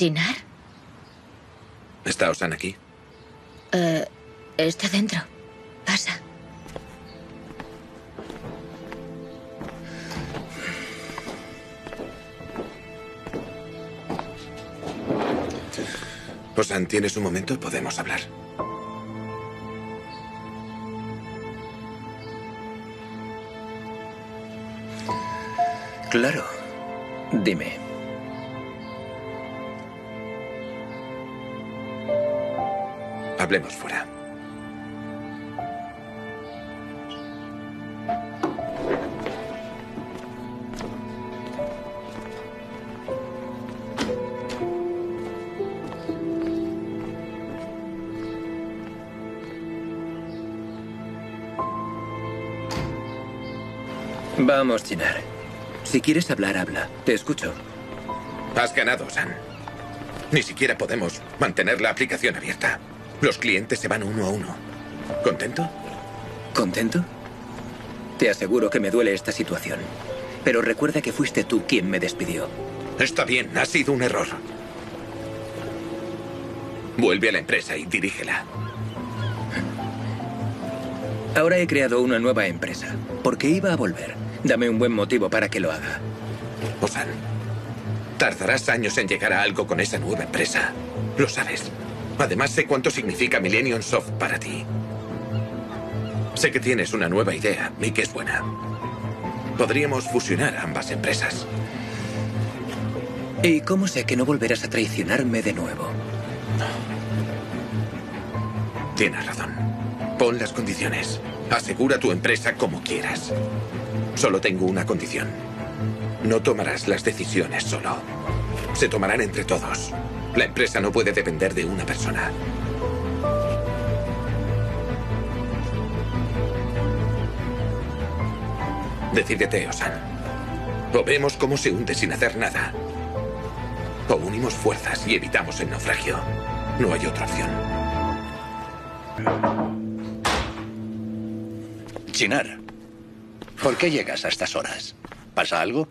¿Çınar? ¿Está Ozan aquí? Está dentro. Pasa. Ozan, ¿tienes un momento? Podemos hablar. Claro. Dime. Hablemos fuera. Vamos, Çınar. Si quieres hablar, habla. Te escucho. Has ganado, Ozan. Ni siquiera podemos mantener la aplicación abierta. Los clientes se van uno a uno. ¿Contento? ¿Contento? Te aseguro que me duele esta situación. Pero recuerda que fuiste tú quien me despidió. Está bien, ha sido un error. Vuelve a la empresa y dirígela. Ahora he creado una nueva empresa. Porque iba a volver. Dame un buen motivo para que lo haga. Ozan, tardarás años en llegar a algo con esa nueva empresa. Lo sabes. Además, sé cuánto significa Millennium Soft para ti. Sé que tienes una nueva idea y que es buena. Podríamos fusionar ambas empresas. ¿Y cómo sé que no volverás a traicionarme de nuevo? Tienes razón. Pon las condiciones. Asegura tu empresa como quieras. Solo tengo una condición. No tomarás las decisiones solo. Se tomarán entre todos. La empresa no puede depender de una persona. Decídete, Ozan. O vemos cómo se hunde sin hacer nada. O unimos fuerzas y evitamos el naufragio. No hay otra opción. Çınar. ¿Por qué llegas a estas horas? ¿Pasa algo?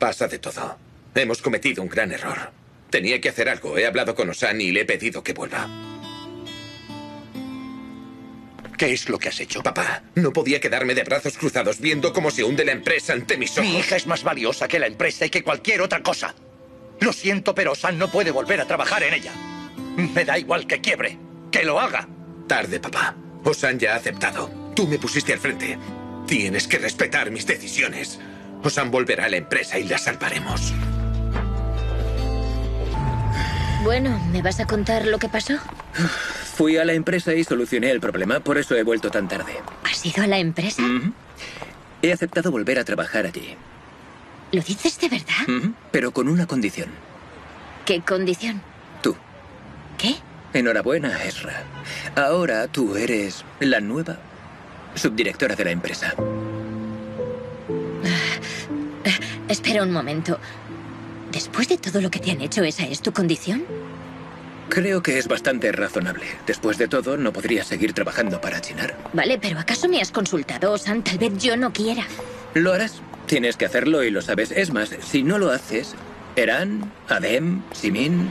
Pasa de todo. Hemos cometido un gran error. Tenía que hacer algo. He hablado con Ozan y le he pedido que vuelva. ¿Qué es lo que has hecho? Papá, no podía quedarme de brazos cruzados viendo cómo se hunde la empresa ante mis ojos. Mi hija es más valiosa que la empresa y que cualquier otra cosa. Lo siento, pero Ozan no puede volver a trabajar en ella. Me da igual que quiebre. ¡Que lo haga! Tarde, papá. Ozan ya ha aceptado. Tú me pusiste al frente. Tienes que respetar mis decisiones. Ozan volverá a la empresa y la salvaremos. Bueno, ¿me vas a contar lo que pasó? Fui a la empresa y solucioné el problema, por eso he vuelto tan tarde. ¿Has ido a la empresa? He aceptado volver a trabajar allí. ¿Lo dices de verdad? Pero con una condición. ¿Qué condición? Tú. ¿Qué? Enhorabuena, Esra. Ahora tú eres la nueva subdirectora de la empresa. Espera un momento. ¿Después de todo lo que te han hecho, esa es tu condición? Creo que es bastante razonable. Después de todo, no podría seguir trabajando para Çınar. Vale, pero ¿acaso me has consultado, Ozan? Tal vez yo no quiera. Lo harás. Tienes que hacerlo y lo sabes. Es más, si no lo haces, Eran, Adem, Simín,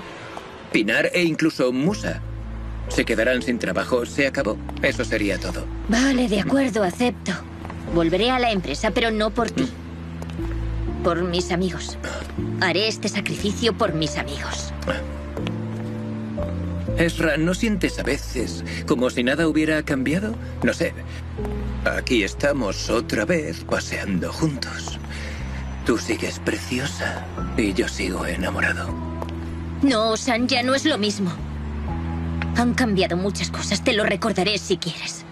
Pinar e incluso Musa se quedarán sin trabajo. Se acabó. Eso sería todo. Vale, de acuerdo, acepto. Volveré a la empresa, pero no por ti. Por mis amigos. Haré este sacrificio por mis amigos. Esra, ¿no sientes a veces como si nada hubiera cambiado? No sé. Aquí estamos otra vez paseando juntos. Tú sigues preciosa y yo sigo enamorado. No, Ozan, ya no es lo mismo. Han cambiado muchas cosas, te lo recordaré si quieres.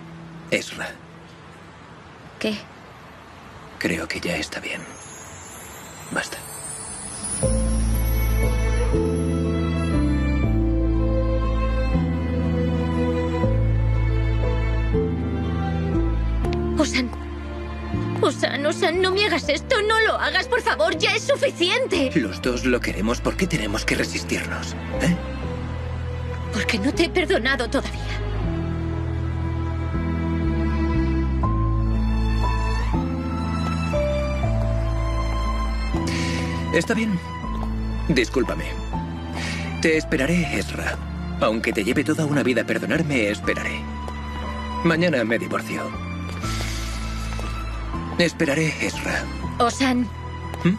Esra. ¿Qué? Creo que ya está bien. Basta. Ozan. Ozan, no me hagas esto. No lo hagas, por favor. Ya es suficiente. Los dos lo queremos. ¿Por qué tenemos que resistirnos? ¿Eh? Porque no te he perdonado todavía. Está bien. Discúlpame. Te esperaré, Esra. Aunque te lleve toda una vida perdonarme, esperaré. Mañana me divorcio. Esperaré, Esra. Ozan,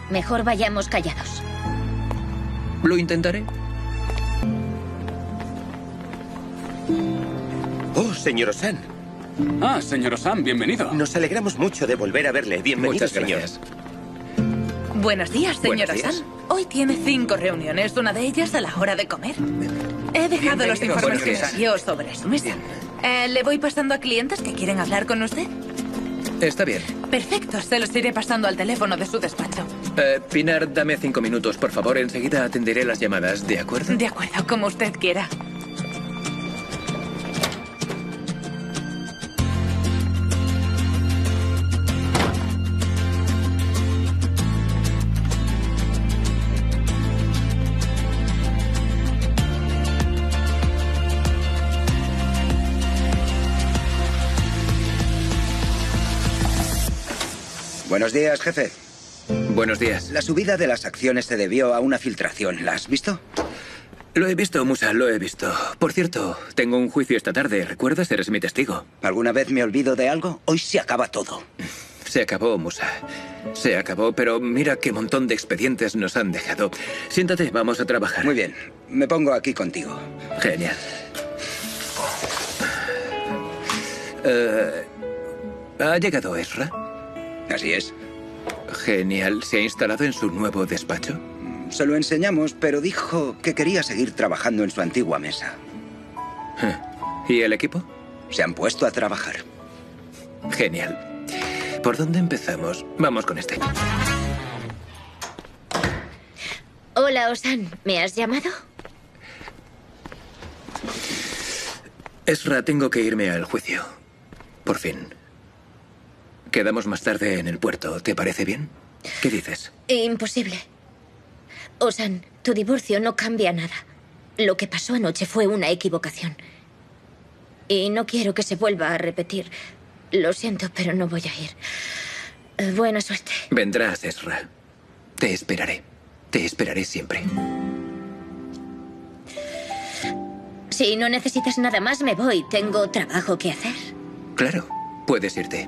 mejor vayamos callados. Lo intentaré. Oh, señor Ozan. Ah, señor Ozan, bienvenido. Nos alegramos mucho de volver a verle. Bienvenido, señor. Buenos días, señor Ozan. Hoy tiene 5 reuniones, una de ellas a la hora de comer. He dejado los informes financieros sobre su mesa. ¿Le voy pasando a clientes que quieren hablar con usted? Está bien. Perfecto, se los iré pasando al teléfono de su despacho. Pinar, dame 5 minutos, por favor. Enseguida atenderé las llamadas, ¿de acuerdo? De acuerdo, como usted quiera. Buenos días, jefe. Buenos días. La subida de las acciones se debió a una filtración. ¿La has visto? Lo he visto, Musa, lo he visto. Por cierto, tengo un juicio esta tarde. ¿Recuerdas? Eres mi testigo. ¿Alguna vez me olvido de algo? Hoy se acaba todo. Se acabó, Musa. Se acabó, pero mira qué montón de expedientes nos han dejado. Siéntate, vamos a trabajar. Muy bien. Me pongo aquí contigo. Genial. ¿Ha llegado Esra? Así es. Genial. ¿Se ha instalado en su nuevo despacho? Se lo enseñamos, pero dijo que quería seguir trabajando en su antigua mesa. ¿Y el equipo? Se han puesto a trabajar. Genial. ¿Por dónde empezamos? Vamos con este. Hola, Ozan. ¿Me has llamado? Esra, tengo que irme al juicio. Por fin. Quedamos más tarde en el puerto. ¿Te parece bien? ¿Qué dices? Imposible. Ozan, tu divorcio no cambia nada. Lo que pasó anoche fue una equivocación. Y no quiero que se vuelva a repetir. Lo siento, pero no voy a ir. Buena suerte. Vendrás, Esra. Te esperaré. Te esperaré siempre. Si no necesitas nada más, me voy. Tengo trabajo que hacer. Claro, puedes irte.